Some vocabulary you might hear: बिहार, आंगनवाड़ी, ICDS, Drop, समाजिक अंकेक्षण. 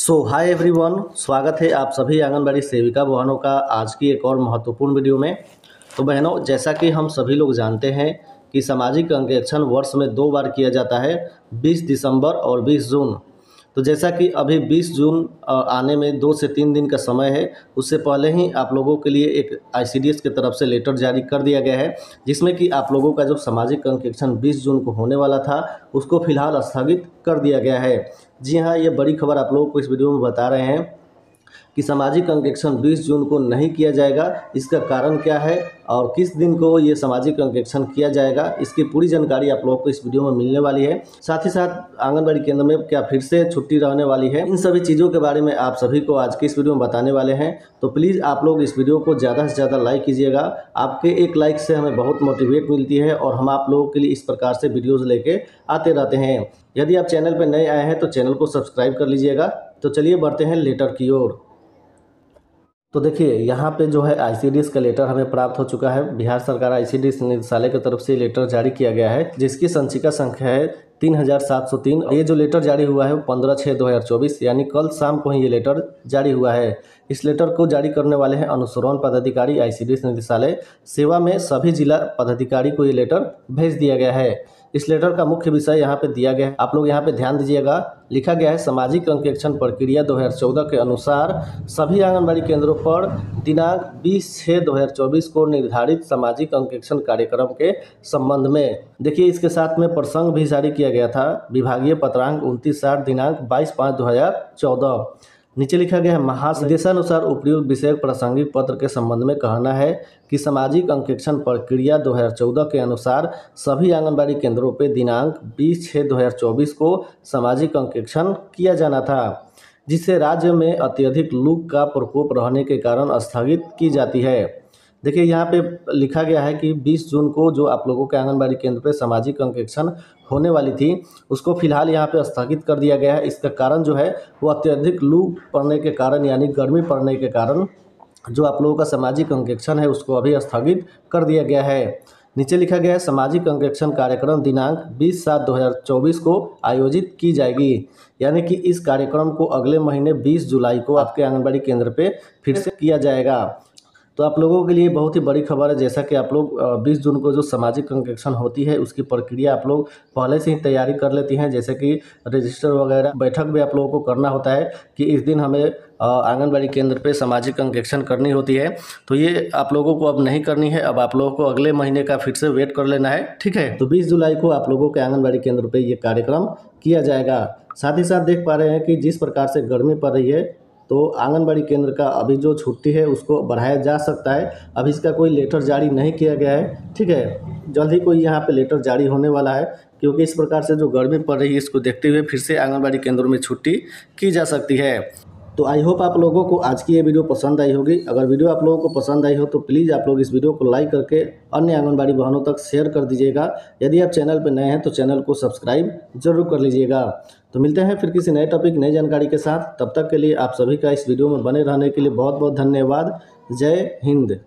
सो hi everyone, स्वागत है आप सभी आंगनवाड़ी सेविका बहनों का आज की एक और महत्वपूर्ण वीडियो में। तो बहनों, जैसा कि हम सभी लोग जानते हैं कि सामाजिक अंकेक्षण वर्ष में दो बार किया जाता है, 20 दिसंबर और 20 जून। तो जैसा कि अभी 20 जून आने में 2 से 3 दिन का समय है, उससे पहले ही आप लोगों के लिए एक ICDS की तरफ से लेटर जारी कर दिया गया है, जिसमें कि आप लोगों का जो सामाजिक अंकेक्षण 20 जून को होने वाला था उसको फिलहाल स्थगित कर दिया गया है। जी हाँ, ये बड़ी खबर आप लोगों को इस वीडियो में बता रहे हैं कि सामाजिक अंकेक्षण 20 जून को नहीं किया जाएगा। इसका कारण क्या है और किस दिन को ये सामाजिक अंकेक्षण किया जाएगा, इसकी पूरी जानकारी आप लोगों को इस वीडियो में मिलने वाली है। साथ ही साथ आंगनबाड़ी केंद्र में क्या फिर से छुट्टी रहने वाली है, इन सभी चीज़ों के बारे में आप सभी को आज की इस वीडियो में बताने वाले हैं। तो प्लीज़ आप लोग इस वीडियो को ज़्यादा से ज़्यादा लाइक कीजिएगा। आपके एक लाइक से हमें बहुत मोटिवेट मिलती है और हम आप लोगों के लिए इस प्रकार से वीडियोज़ लेके आते रहते हैं। यदि आप चैनल पर नए आए हैं तो चैनल को सब्सक्राइब कर लीजिएगा। तो चलिए बढ़ते हैं लेटर की ओर। तो देखिए, यहाँ पे जो है ICDS का लेटर हमें प्राप्त हो चुका है। बिहार सरकार ICDS निदेशालय की तरफ से लेटर जारी किया गया है, जिसकी संचिका संख्या है 3703। ये जो लेटर जारी हुआ है 15/6/2024 यानी कल शाम को ही ये लेटर जारी हुआ है। इस लेटर को जारी करने वाले हैं अनुश्रवण पदाधिकारी ICDS निदेशालय सेवा में सभी जिला पदाधिकारी को ये लेटर भेज दिया गया है। इस लेटर का मुख्य विषय यहाँ पे दिया गया है, आप लोग यहाँ पे ध्यान दीजिएगा। लिखा गया है, सामाजिक अंकेक्षण प्रक्रिया 2014 के अनुसार सभी आंगनबाड़ी केंद्रों पर दिनांक 20/6/2024 को निर्धारित सामाजिक अंकेक्षण कार्यक्रम के संबंध में। देखिए, इसके साथ में प्रसंग भी जारी किया गया था, विभागीय पत्रांक 29/60 दिनांक 22/5/2014। नीचे लिखा गया है, महानिदेशानुसार उपयुक्त विषय प्रासंगिक पत्र के संबंध में कहना है कि सामाजिक अंकेक्षण प्रक्रिया 2014 के अनुसार सभी आंगनबाड़ी केंद्रों पर दिनांक 20/6/2024 को सामाजिक अंकेक्षण किया जाना था, जिसे राज्य में अत्यधिक लू का प्रकोप रहने के कारण स्थगित की जाती है। देखिए, यहाँ पे लिखा गया है कि 20 जून को जो आप लोगों के आंगनबाड़ी केंद्र पे सामाजिक अंकेक्षण होने वाली थी उसको फिलहाल यहाँ पे स्थगित कर दिया गया है। इसका कारण जो है वो अत्यधिक लू पड़ने के कारण यानी गर्मी पड़ने के कारण जो आप लोगों का सामाजिक अंकेक्षण है उसको अभी स्थगित कर दिया गया है। नीचे लिखा गया है, सामाजिक अंकेक्षण कार्यक्रम दिनांक 20/7/2024 को आयोजित की जाएगी, यानी कि इस कार्यक्रम को अगले महीने 20 जुलाई को आपके आंगनबाड़ी केंद्र पर फिर से किया जाएगा। तो आप लोगों के लिए बहुत ही बड़ी खबर है। जैसा कि आप लोग 20 जून को जो सामाजिक अंकेक्षण होती है उसकी प्रक्रिया आप लोग पहले से ही तैयारी कर लेती हैं, जैसे कि रजिस्टर वगैरह बैठक भी आप लोगों को करना होता है कि इस दिन हमें आंगनबाड़ी केंद्र पे सामाजिक अंकेक्षण करनी होती है। तो ये आप लोगों को अब नहीं करनी है, अब आप लोगों को अगले महीने का फिर से वेट कर लेना है, ठीक है। तो 20 जुलाई को आप लोगों के आंगनबाड़ी केंद्र पर ये कार्यक्रम किया जाएगा। साथ ही साथ देख पा रहे हैं कि जिस प्रकार से गर्मी पड़ रही है तो आंगनबाड़ी केंद्र का अभी जो छुट्टी है उसको बढ़ाया जा सकता है। अभी इसका कोई लेटर जारी नहीं किया गया है, ठीक है। जल्द ही कोई यहाँ पे लेटर जारी होने वाला है, क्योंकि इस प्रकार से जो गर्मी पड़ रही है इसको देखते हुए फिर से आंगनबाड़ी केंद्रों में छुट्टी की जा सकती है। तो आई होप आप लोगों को आज की ये वीडियो पसंद आई होगी। अगर वीडियो आप लोगों को पसंद आई हो तो प्लीज़ आप लोग इस वीडियो को लाइक करके अन्य आंगनबाड़ी बहनों तक शेयर कर दीजिएगा। यदि आप चैनल पर नए हैं तो चैनल को सब्सक्राइब जरूर कर लीजिएगा। तो मिलते हैं फिर किसी नए टॉपिक नई जानकारी के साथ। तब तक के लिए आप सभी का इस वीडियो में बने रहने के लिए बहुत बहुत धन्यवाद। जय हिंद।